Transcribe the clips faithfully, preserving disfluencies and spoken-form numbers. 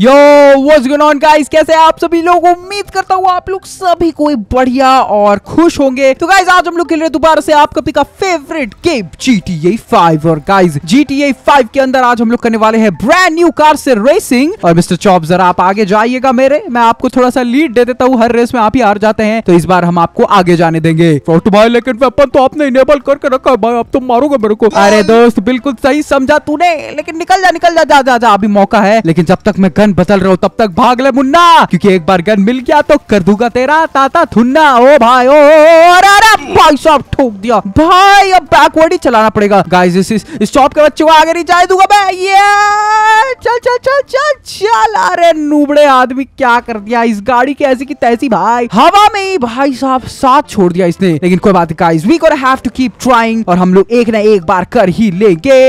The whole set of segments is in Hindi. Yo what's going on guys, कैसे आप सभी लोग। उम्मीद करता हूँ आप लोग सभी कोई बढ़िया और खुश होंगे। तो गाइस आज हम लोग खेल रहे हैं दोबारा से आपका पिका favourite game G T A five. और guys G T A five के अंदर आज हम लोग करने वाले हैं ब्रांड न्यू कार से रेसिंग। और मिस्टर चॉप जरा आप आगे जाइएगा मेरे, मैं आपको थोड़ा सा लीड दे देता हूँ। हर रेस में आप ही हार जाते हैं, तो इस बार हम आपको आगे जाने देंगे। लेकिन वेपन तो आपने इनेबल करके रखा है भाई, आप तो मारोगे मेरे को। अरे दोस्त बिल्कुल सही समझा तूने, लेकिन निकल जा निकल जा जा जा, अभी मौका है। लेकिन जब तक मैं बदल रहा हूँ तब तक भाग ले मुन्ना, क्योंकि एक बार गन मिल गया तो कर दूंगा तेरा ताता थुन्ना। ओ भाई ओ, अरे अरे भाई साहब ठोक दिया भाई, अब बैकवर्ड ही चलाना पड़ेगा। गाइस इस इस शॉप के बच्चे को आगे नहीं जाने दूंगा मैं। ये चल चल चल चल चल, अरे नूबड़े आदमी क्या कर दिया इस गाड़ी के, ऐसी की तैसी भाई, हवा में ही भाई साहब साथ छोड़ दिया इसने। लेकिन कोई बात नहीं guys, we gonna have to keep trying, और हम लोग एक ना एक बार कर ही लेंगे।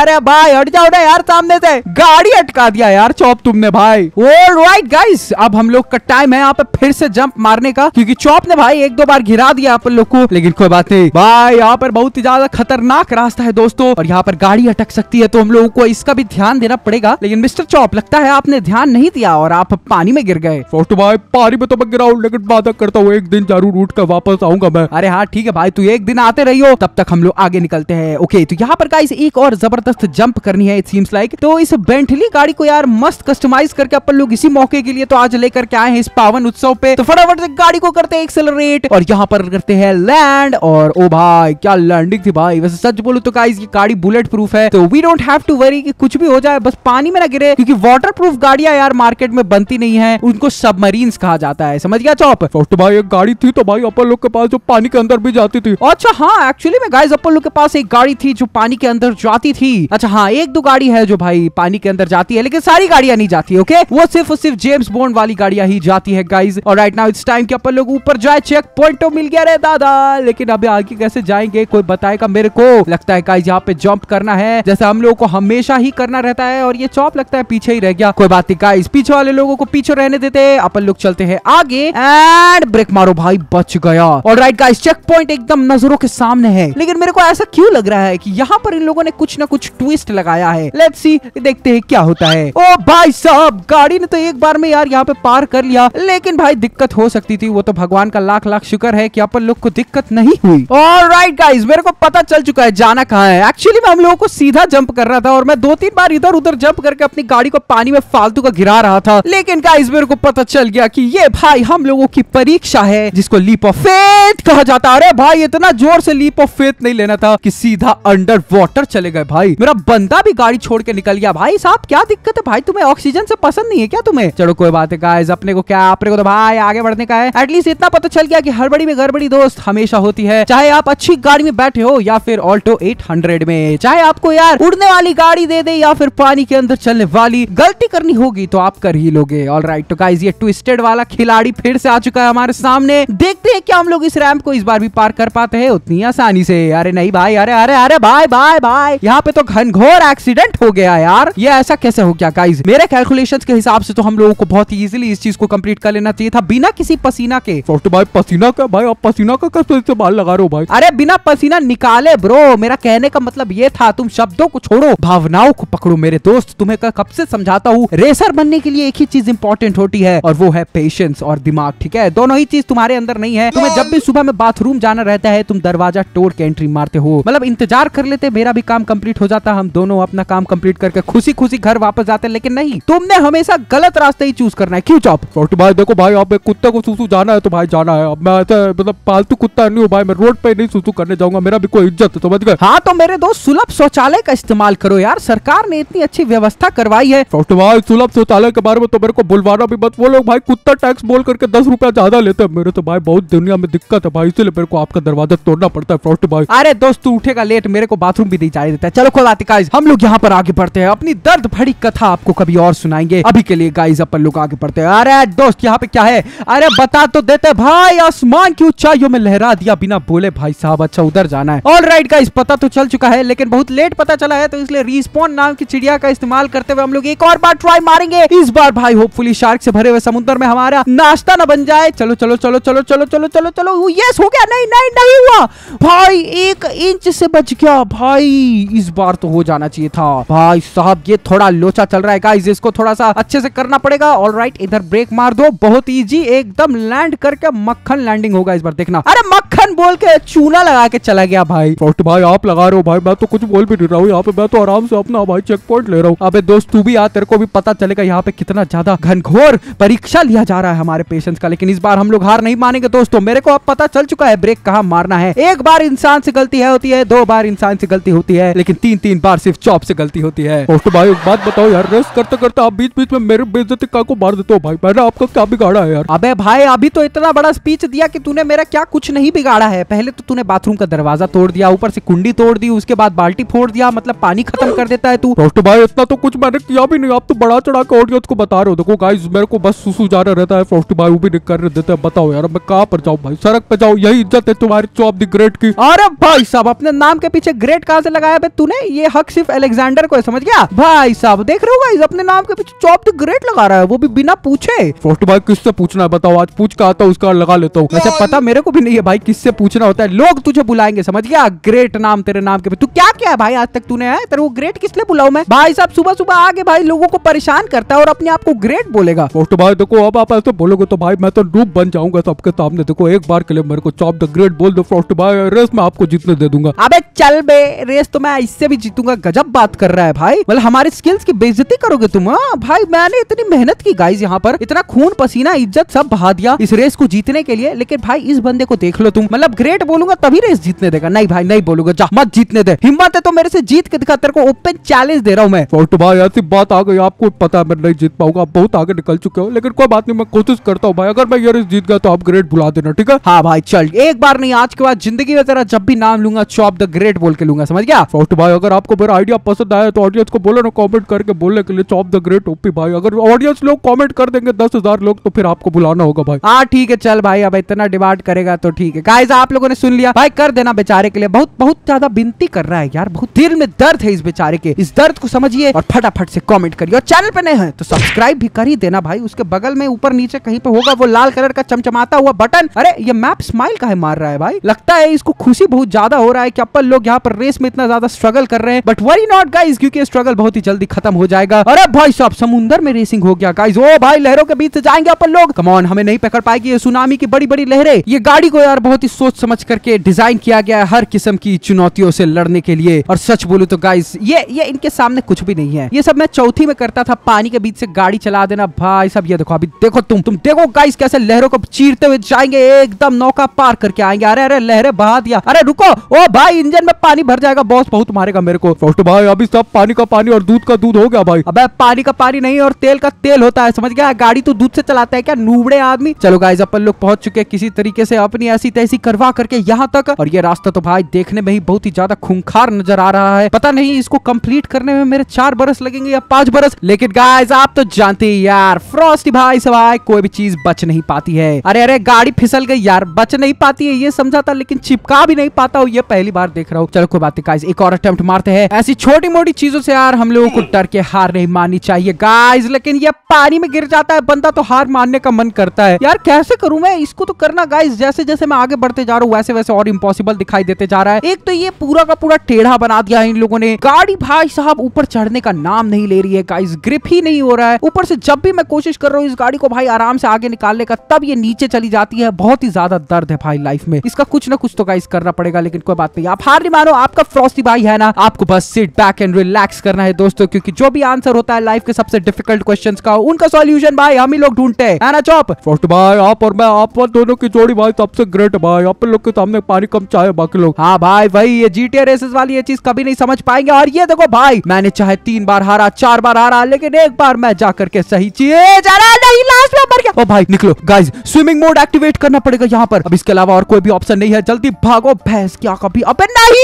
अरे भाई हट जाओ ना यार, सामने से गाड़ी अटका दिया यार चॉप तुमने भाई। ऑलराइट गाइस, अब हम लोग का टाइम है यहाँ पे फिर से जंप मारने का, क्योंकि चॉप ने भाई एक दो बार घिरा दिया अपन लोग को। लेकिन कोई बात नहीं भाई, यहाँ पर बहुत ही ज्यादा खतरनाक रास्ता है दोस्तों, और यहाँ पर गाड़ी अटक सकती है, तो हम लोगों को इसका भी ध्यान देना पड़ेगा। लेकिन मिस्टर चॉप लगता है आपने ध्यान नहीं दिया और आप पानी में गिर गए। फोटो भाई पानी में तो मैं गिरा हूँ, लेकिन वादा करता हूँ एक दिन जरूर उठ कर वापस आऊंगा मैं। अरे हाँ ठीक है भाई, तू एक दिन आते रही हो, तब तक हम लोग आगे निकलते हैं। ओके तो यहाँ पर गाइस एक और जबरदस्त जंप करनी है, इट सीम्स लाइक। तो इस बेंटली गाड़ी को यार मस्त कस्टमाइज करके अपन लोग इसी मौके के लिए तो आज लेकर के आए हैं इस पावन उत्सव पे। तो फटाफट से गाड़ी को करते हैं एक्सेलरेट, और यहाँ पर करते हैं लैंड। और ओ भाई क्या लैंडिंग थी भाई। वैसे सच बोलूं तो गाइस ये गाड़ी बुलेट प्रूफ है, तो we don't have to worry कि कुछ भी हो जाए, बस पानी में ना गिरे, क्योंकि वाटर प्रूफ गाड़ियां यार मार्केट में बनती नहीं है, उनको सबमरीन कहा जाता है, समझ गया चॉप। तो भाई एक गाड़ी थी तो भाई अपन लोग के पास जो पानी के अंदर भी जाती थी। अच्छा हाँ एक्चुअली में गाइस अपन लोग के पास एक गाड़ी थी जो पानी के अंदर जाती थी। अच्छा हाँ एक दो गाड़ी है जो भाई पानी के अंदर जाती है, लेकिन सारी गाड़ियां नहीं जाती है। ओके वो सिर्फ और सिर्फ जेम्स बॉन्ड वाली गाड़ियां ही जाती है गाइस। और राइट नाउ इट्स टाइम कि अपन लोग ऊपर जाए, चेक पॉइंट तो मिल गया रे दादा, लेकिन अभी आगे कैसे जाएंगे कोई बताएगा मेरे को। लगता है गाइस यहाँ पे जंप करना है, जैसे हम लोगों को हमेशा ही करना रहता है, और ये चॉप लगता है पीछे ही रह गया। कोई बात नहीं गाइस, पीछे वाले लोगों को पीछे रहने देते, अपन लोग चलते हैं आगे। एंड ब्रेक मारो भाई, बच गया। और राइट गाइस चेक पॉइंट एकदम नजरों के सामने है, लेकिन मेरे को ऐसा क्यों लग रहा है कि यहाँ पर इन लोगों ने कुछ ना कुछ ट्विस्ट लगाया है। लेट्स सी, देखते हैं क्या होता है। ओ भाई साहब गाड़ी ने तो एक बार में यार यहाँ पे पार कर लिया, लेकिन भाई दिक्कत हो सकती थी, वो तो भगवान का लाख लाख शुक्र है कि अपन लोग को दिक्कत नहीं हुई। ऑलराइट गाइस मेरे को पता चल चुका है जाना कहाँ है। एक्चुअली मैं हम लोगों को सीधा जंप कर रहा था, और मैं दो तीन बार इधर उधर जंप करके अपनी गाड़ी को पानी में फालतू का गिरा रहा था। लेकिन गाइस मेरे को पता चल गया कि ये भाई हम लोगों की परीक्षा है, जिसको लीप ऑफ फेथ कहा जाता है। अरे भाई इतना जोर से लीप ऑफ फेथ नहीं लेना था कि सीधा अंडर वाटर चले गए भाई, मेरा बंदा भी गाड़ी छोड़ के निकल गया। भाई साहब क्या दिक्कत है भाई, तुम्हें ऑक्सीजन से पसंद नहीं है क्या तुम्हें? चलो कोई बात है गाइस, अपने को क्या, अपने को तो भाई आगे बढ़ने का है। एटलीस्ट इतना पता चल गया कि हड़बड़ी में गड़बड़ी दोस्त हमेशा होती है, चाहे आप अच्छी गाड़ी में बैठे हो या फिर ऑल्टो एट हंड्रेड में, चाहे आपको यार उड़ने वाली गाड़ी दे दे या फिर पानी के अंदर चलने वाली, गलती करनी होगी तो आप कर ही लोगे। ऑलराइट तो गाइस ये ट्विस्टेड वाला खिलाड़ी फिर से आ चुका है हमारे सामने, देखते हैं क्या हम लोग इस रैंप को इस बार भी पार कर पाते हैं उतनी आसानी से। अरे नहीं भाई, अरे अरे अरे भाई भाई भाई, यहाँ पे तो घनघोर एक्सीडेंट हो गया यार, ये ऐसा कैसे हो गया गाइस? मेरे कैलकुलेशंस के हिसाब से तो हम लोगों को बहुत इजीली इस चीज को कंप्लीट कर लेना चाहिए था बिना किसी पसीना के। फोटो भाई पसीना का भाई, आप पसीना का कैसे इस्तेमाल लगा रहे हो भाई? अरे बिना पसीना निकाले ब्रो, मेरा कहने का मतलब ये था तुम शब्दों को छोड़ो भावनाओं को पकड़ो मेरे दोस्त। तुम्हें कब से समझाता हूँ, रेसर बनने के लिए एक ही चीज इंपॉर्टेंट होती है, और वो है पेशेंस और दिमाग, ठीक है? दोनों ही चीज तुम्हारे अंदर नहीं है। तुम्हें जब भी सुबह में बाथरूम जाना रहता है तुम दरवाजा तोड़ के एंट्री मारते हो, मतलब इंतजार कर लेते, मेरा भी काम कंप्लीट हो जाता, हम दोनों अपना काम कंप्लीट करके खुशी खुशी घर वापस जाते। लेकिन नहीं, तुमने हमेशा गलत रास्ता ही चूज करना है, क्यों चॉप? फोटो भाई देखो भाई, आप कुत्ते को सुसु जाना है तो भाई जाना है, अब मैं ऐसा मतलब पालतू कुत्ता नहीं हूँ भाई, मैं रोड पे नहीं सुसु करने जाऊंगा, मेरा भी कोई इज्जत, समझ गए? हाँ तो मेरे दोस्त सुलभ शौचालय का इस्तेमाल करो यार, सरकार ने इतनी अच्छी व्यवस्था करवाई है। फोटो भाई सुलभ शौचालय के बारे में तो मेरे को बुलवाना भी मत, वो लोग भाई कुत्ता टैक्स बोल करके दस रुपया ज्यादा लेते हैं, मेरे तो भाई बहुत दुनिया में दिक्कत है भाई, इसलिए मेरे को आपका दरवाजा तोड़ना पड़ता है। फोटो भाई अरे दोस्त तू उठेगा लेट, मेरे को बाथरूम भी नहीं जाने देता है। चलो कोई बात नहीं, हम लोग यहाँ पर आगे बढ़ते हैं, अपनी दर्द भरी कथा आपको कभी और सुनाएंगे, अभी के लिए गाइस अपन लोग आगे बढ़ते हैं। अरे दोस्त यहाँ पे क्या है, अरे बता तो देते भाई, आसमान की ऊंचाइयों में लहरा दिया बिना बोले भाई साहब। अच्छा उधर जाना है, ऑलराइट गाइस पता तो चल चुका है, लेकिन बहुत लेट पता चला है, तो इसलिए रिस्पॉन नाम की चिड़िया का इस्तेमाल करते हुए हम लोग एक और बार ट्राई मारेंगे। इस बार भाई होपफुली शार्क से भरे हुए समुद्र में हमारा नाश्ता न बन जाए। चलो चलो चलो चलो चलो चलो चलो चलो, यस हो गया। नहीं नहीं नहीं हुआ भाई, एक इंच से बच गया भाई, इस बार तो हो जाना चाहिए था भाई साहब। ये थोड़ा लोचा चल रहा है गाइस, इसको थोड़ा सा अच्छे से करना पड़ेगा। ऑलराइट, इधर ब्रेक मार दो, बहुत इजी एकदम लैंड करके मक्खन लैंडिंग होगा इस बार, देखना। अरे मक्खन बोल के चूना लगा के चला गया भाई। फर्स्ट भाई आप लगा रहे हो भाई, मैं तो कुछ बोल भी नहीं रहा हूँ यहाँ पे, मैं तो आराम से अपना भाई चेक पॉइंट ले रहा हूँ। अबे दोस्त तू भी आ, तेरे को भी पता चलेगा यहाँ पे कितना ज्यादा घनघोर परीक्षा लिया जा रहा है हमारे पेशेंस का। लेकिन इस बार हम लोग हार नहीं मानेंगे दोस्तों। मेरे को अब पता चल चुका है ब्रेक कहाँ मारना है। एक बार इंसान से गलती है होती है, दो बार इंसान से गलती होती है, लेकिन तीन तीन बार सिर्फ चॉप से गलती होती है। दोस्तों भाई एक बात बताओ यार, रेस्ट करते करते आप बीच बीच में मेरे बेइज्जती को मार देते हो भाई, मैंने आपका क्या बिगाड़ा है यार। अबे भाई अभी तो इतना बड़ा स्पीच दिया कि तूने मेरा क्या कुछ नहीं बिगाड़ा है। पहले तो तूने बाथरूम का दरवाजा तोड़ दिया, ऊपर से कुंडी तोड़ दी, उसके बाद बाल्टी फोड़ दिया, मतलब पानी खत्म कर देता है तू। दोस्तों भाई इतना तो कुछ मैंने किया भी नहीं, आप तो बड़ा चढ़ा के ऑडियंस को बता रहे हो। देखो गाइस मेरे को बस सुसु जाना रहता है, दोस्तों भाई वो भी नहीं करने देते। बताओ यार मैं कहाँ पर जाऊँ भाई, सड़क पे जाऊँ? यही इज्जत है तुम्हारी चॉप द ग्रेट की? अरे भाई साहब अपने नाम के पीछे ग्रेट कहाँ से लगाया बे तूने? ये हक सिर्फ अलेक्जेंडर को है, समझ गया भाई साहब? देख रहे हो गाइस अपने नाम के पीछे चॉप द ग्रेट लगा रहा है, वो भी बिना पूछे। दोस्तों भाई किससे पूछना है बताओ, आज पूछ के आता हूँ उसका लगा लेता हूँ। वैसे पता मेरे को भी नहीं है भाई किससे पूछना होता है, लोग तुझे बुलाएंगे समझ गया। ग्रेट नाम तेरे नाम के, तू क्या क्या है भाई आज तक तूने है तेरे को ग्रेट किस लिए बुलाऊ मैं? भाई साहब सुबह सुबह आगे भाई लोगों को परेशान करता है और अपने आप को ग्रेट बोलेगा। दोस्तों भाई देखो अब आप ऐसे बोलोगे तो भाई मैं तो डूब बन जाऊंगा सबके सामने। देखो एक बार के लिए मेरे को चॉप द ग्रेट बोल दो दोस्तों भाई, रेस में आपको जीतने दे दूंगा। अबे चल बे, रेस तो मैं इससे भी जीतूंगा। गजब बात कर रहा है भाई, मतलब हमारे स्किल्स की बेइज्जती करोगे तुम? हाँ भाई मैंने इतनी मेहनत की गाइस, यहाँ पर इतना खून पसीना इज्जत सब बहा दिया इस रेस को जीतने के लिए, लेकिन भाई इस बंदे को देख लो तुम, मतलब ग्रेट बोलूंगा तभी रेस जीतने देगा। नहीं भाई नहीं बोलूंगा, जा मत जीतने दे, हिम्मत है तो मेरे से जीत के दिखा, तेरे को ओपन चैलेंज दे रहा हूँ मैं। फोटो भाई ऐसी बात आ गई, आपको पता है मैं नहीं जीत पाऊंगा, आप बहुत आगे निकल चुके हो, लेकिन कोई बात नहीं मैं कोशिश करता हूँ भाई। अगर मैं ये रेस जीत गया तो आप ग्रेट बुला देना, ठीक है? हाँ भाई चल, एक बार नहीं आज के बाद जिंदगी में तेरा जब भी नाम लूंगा चॉप द ग्रेट बोल के लूंगा, समझ गया? फोटो भाई अगर आपको मेरा आइडिया पसंद आया तो ऑडियंस को बोलो ना कॉमेंट करके बोलने के लिए चॉप द ग्रेट ओपी भाई। अगर ऑडियंस लोग कॉमेंट कर देंगे दस हजार लोग तो फिर आपको बुलाना होगा भाई। हाँ ठीक है चल भाई, अब इतना डिमांड करेगा तो ठीक है। गाइस आप लोगों ने सुन लिया भाई, कर देना बेचारे के लिए, बहुत बहुत ज्यादा विनती कर रहा है यार, बहुत दिल में दर्द है इस बेचारे के, इस दर्द को समझिए और फटाफट से कमेंट करिए। और चैनल पे नए हैं तो सब्सक्राइब भी कर ही देना भाई, उसके बगल में ऊपर नीचे कहीं पे होगा वो लाल कलर का चमचमाता हुआ बटन। अरे ये मैप स्माइल का है मार रहा है भाई, लगता है इसको खुशी बहुत ज्यादा हो रहा है कि अपन लोग यहाँ पर रेस में इतना ज्यादा स्ट्रगल कर रहे हैं। बट वरी नॉट गाइस, क्योंकि स्ट्रगल बहुत ही जल्दी खत्म हो जाएगा। अरे भाई साहब समुद्र में रेसिंग हो गया गाइस, ओ भाई लहरों के बीच से जाएंगे अपन लोग। कमॉन हमें नहीं पकड़ पाएगी ये सुनामी की बड़ी बड़ी लहरें। ये गाड़ी को यार बहुत ही सोच समझ करके डिजाइन किया गया है हर किस्म की चुनौतियों से लड़ने के लिए। और सच बोलूं तो गाइस ये ये इनके सामने कुछ भी नहीं है, ये सब मैं चौथी में करता था, पानी के बीच से गाड़ी चला देना भाई साहब। ये देखो अभी देखो तुम तुम देखो गाइस कैसे लहरों को चीरते हुए जाएंगे, एकदम नौका पार करके आएंगे। अरे अरे लहरें बहा दिया, अरे रुको, ओ भाई इंजन में पानी भर जाएगा, बॉस बहुत मारेगा मेरे को। दोस्तों भाई अभी सब पानी का पानी और दूध का दूध हो गया भाई। अब पानी का पानी नहीं और तेल का तेल होता है, समझ गया? गाड़ी तो दूध से चलाता है क्या नूबड़े आदमी। चलो गाइस अपन लोग पहुंच चुके हैं किसी तरीके से अपनी ऐसी तैसी करवा करके यहाँ तक। और ये रास्ता तो भाई देखने में ही बहुत ही ज्यादा खूंखार नजर आ रहा है, पता नहीं इसको कंप्लीट करने में मेरे चार बरस लगेंगे या पांच बरस। लेकिन गाइस आप तो जानते ही यार फ्रॉस्टी भाई सवाई कोई भी चीज बच नहीं पाती है। अरे अरे गाड़ी फिसल गई यार, बच नहीं पाती है ये समझा था, लेकिन चिपका भी नहीं पाता हूँ, ये पहली बार देख रहा हूँ। चलो कोई बात नहीं, एक और अटेम्प्ट मारते हैं। ऐसी छोटी मोटी चीजों से यार हम लोगों को डर के हार नहीं माननी चाहिए गाइस, लेकिन ये पानी में गिर जाता है बंदा तो हार मानने का मन करता है यार। कैसे करूं मैं इसको तो करना गाइस, जैसे जैसे मैं आगे बढ़ते जा रहा हूँ वैसे वैसे और इम्पॉसिबल दिखाई देते जा रहा है। एक तो ये पूरा का पूरा टेढ़ा बना दिया है इन लोगों ने, गाड़ी भाई साहब ऊपर चढ़ने का नाम नहीं ले रही है गाइस, ग्रिप ही नहीं हो रहा है। ऊपर से जब भी मैं कोशिश कर रहा हूँ इस गाड़ी को भाई आराम से आगे निकालने का, तब ये नीचे चली जाती है। बहुत ही ज्यादा दर्द है भाई लाइफ में, इसका कुछ ना कुछ तो गाइस करना पड़ेगा। लेकिन कोई बात नहीं, आप हार नहीं मानो, आपका फ्रॉस्टी भाई है ना, आपको बस सिट बैक एंड रिलैक्स करना है दोस्तों, क्योंकि जो भी आंसर होता है लाइफ के सबसे डिफिकल्ट क्वेश्चंस का, उनका सॉल्यूशन भाई हम ही लोग ढूंढते हैं ना चॉप। फर्स्ट भाई आप और मैं, आप और दोनों की जोड़ी भाई सबसे ग्रेट भाई, आप लोग के सामने पानी कम चाहे बाकी लोग। हाँ भाई भाई ये जीटीए रेसेस वाली ये चीज कभी नहीं समझ पाएंगे। और ये देखो भाई मैंने चाहे तीन बार हारा, चार बार हारा, लेकिन एक बार मैं जाकर के सही चीज नहीं लास्ट में मर गया। ओ भाई निकलो गाइस, स्विमिंग मोड एक्टिवेट करना पड़ेगा यहाँ पर, अब इसके अलावा और कोई भी ऑप्शन नहीं है। जल्दी भागो भैंस क्या कभी, अबे नहीं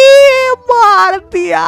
मार दिया।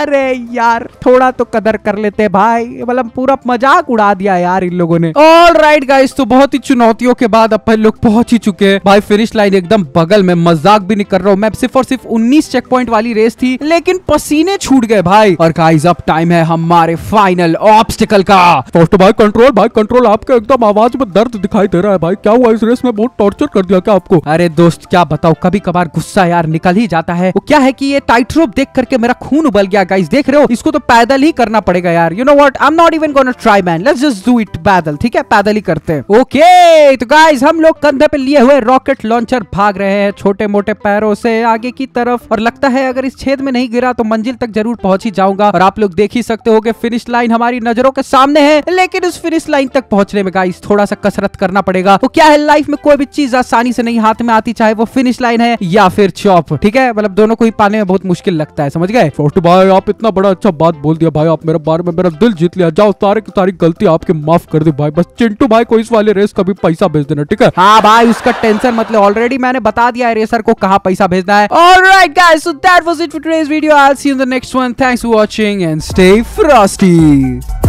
अरे यार थोड़ा तो कदर कर लेते भाई, मतलब पूरा मजाक उड़ा दिया यार इन लोगों ने। ऑलराइट गाइस तो बहुत ही चुनौतियों के बाद अपन लोग पहुंच ही चुके हैं भाई फिनिश लाइन एकदम बगल में। मजाक भी नहीं कर रहा हूँ मैं, सिर्फ और सिर्फ उन्नीस चेक पॉइंट वाली रेस थी, लेकिन पसीने छूट गए भाई। और गाइस अब टाइम है हमारे फाइनल ऑब्स्टिकल का। फर्स्ट भाई कंट्रोल, भाई कंट्रोल आपके एकदम आवाज में दर्द दिखाई दे रहा है भाई, क्या हुआ इस रेस में? बहुत टॉर्चर कर दिया क्या आपको? अरे दोस्त क्या बताओ, कभी कभार गुस्सा यार निकल ही जाता है। वो क्या है कि ये टाइट्रोप देख करके मेरा खून उबल गया गाइस, देख रहे हो इसको तो पैदल ही करना पड़ेगा यार, you know what, I'm not even gonna try man, let's just do it पैदल, ठीक है पैदल ही करते हैं। ओके okay, तो गाइस हम लोग कंधे पे लिए हुए रॉकेट लॉन्चर भाग रहे हैं छोटे मोटे पैरों से आगे की तरफ, और लगता है अगर इस छेद में नहीं गिरा तो मंजिल तक जरूर पहुंच ही जाऊंगा। और आप लोग देख ही सकते हो कि फिनिश लाइन हमारी नजरों के सामने है, लेकिन उस फिनिश लाइन तक पहुंचने में गाइस थोड़ा सा कसरत करना पड़ेगा। वो क्या है, लाइफ में कोई भी चीज आसानी से नहीं हाथ में आती, चाहे वो फिनिश लाइन है या फिर चॉप, ठीक है, मतलब दोनों को ही पाने में बहुत मुश्किल लगता है, समझ गए। भाई आप इतना बड़ा अच्छा बात बोल दिया भाई, आप मेरे बारे में मेरा दिल जीत लिया, जाओ सारे की सारी गलती आपके माफ कर दे भाई, बस चिंटू भाई को इस वाले रेस का भी पैसा भेज देना, ठीक है। हाँ भाई उसका टेंशन मतलब ऑलरेडी मैंने बता दिया है रेसर को कहाँ पैसा भेजना है। Alright guys, so that was it for today's video, I will see you in the next one, thanks for watching and stay Frosty.